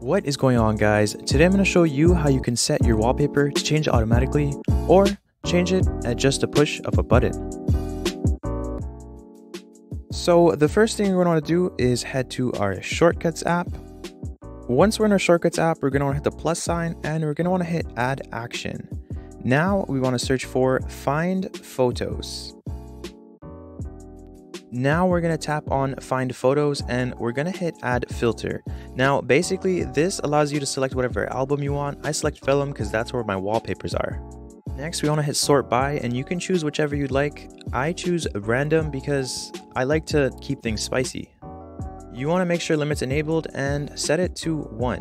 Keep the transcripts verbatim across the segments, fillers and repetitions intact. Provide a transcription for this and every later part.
What is going on, guys? Today I'm going to show you how you can set your wallpaper to change automatically or change it at just a push of a button. So the first thing we're going to want to do is head to our Shortcuts app. Once we're in our Shortcuts app, we're going to want to hit the plus sign and we're going to want to hit Add Action. Now we want to search for Find Photos. Now we're going to tap on Find Photos and we're going to hit Add Filter. Now basically this allows you to select whatever album you want. I select film because that's where my wallpapers are. Next we want to hit Sort By and you can choose whichever you'd like. I choose Random because I like to keep things spicy. You want to make sure Limits enabled and set it to one.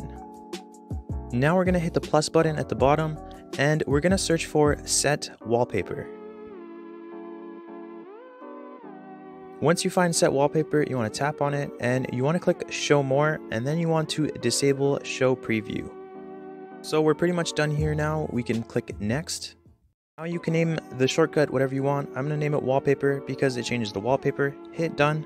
Now we're going to hit the plus button at the bottom and we're going to search for Set Wallpaper. Once you find Set Wallpaper, you want to tap on it and you want to click Show More, and then you want to disable Show Preview. So we're pretty much done here now. We can click Next. Now you can name the shortcut whatever you want. I'm going to name it Wallpaper because it changes the wallpaper. Hit Done.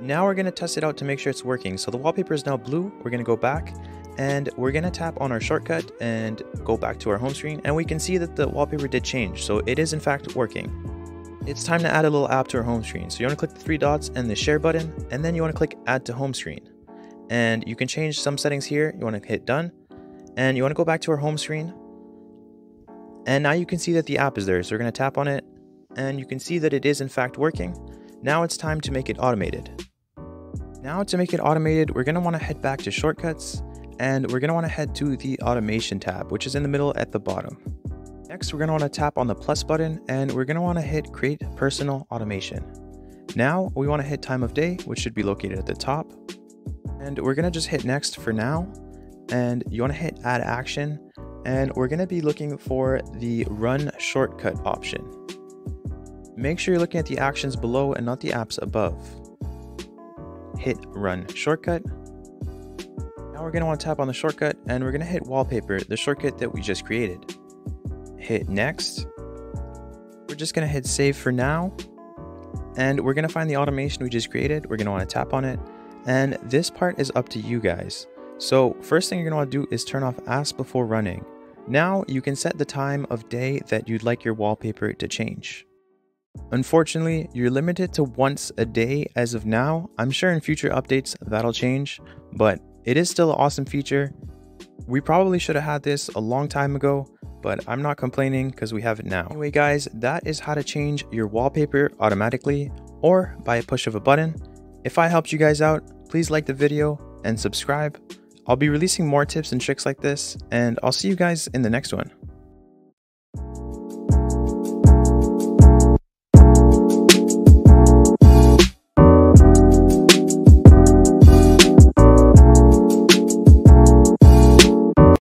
Now we're going to test it out to make sure it's working. So the wallpaper is now blue. We're going to go back and we're going to tap on our shortcut and go back to our home screen, and we can see that the wallpaper did change. So it is in fact working. It's time to add a little app to our home screen. So you want to click the three dots and the share button, and then you want to click Add to Home Screen. And you can change some settings here. You want to hit Done, and you want to go back to our home screen. And now you can see that the app is there. So we're going to tap on it, and you can see that it is in fact working. Now it's time to make it automated. Now to make it automated, we're going to want to head back to Shortcuts, and we're going to want to head to the Automation tab, which is in the middle at the bottom. Next, we're going to want to tap on the plus button and we're going to want to hit Create Personal Automation. Now we want to hit Time of Day, which should be located at the top. And we're going to just hit Next for now. And you want to hit Add Action. And we're going to be looking for the Run Shortcut option. Make sure you're looking at the actions below and not the apps above. Hit Run Shortcut. Now we're going to want to tap on the shortcut and we're going to hit Wallpaper, the shortcut that we just created. Hit Next. We're just going to hit Save for now, and we're going to find the automation we just created. We're going to want to tap on it, and this part is up to you guys. So first thing you're going to want to do is turn off Ask Before Running. Now you can set the time of day that you'd like your wallpaper to change. Unfortunately, you're limited to once a day as of now. I'm sure in future updates that'll change, but it is still an awesome feature. We probably should have had this a long time ago, but I'm not complaining because we have it now. Anyway guys, that is how to change your wallpaper automatically or by a push of a button. If I helped you guys out, please like the video and subscribe. I'll be releasing more tips and tricks like this, and I'll see you guys in the next one.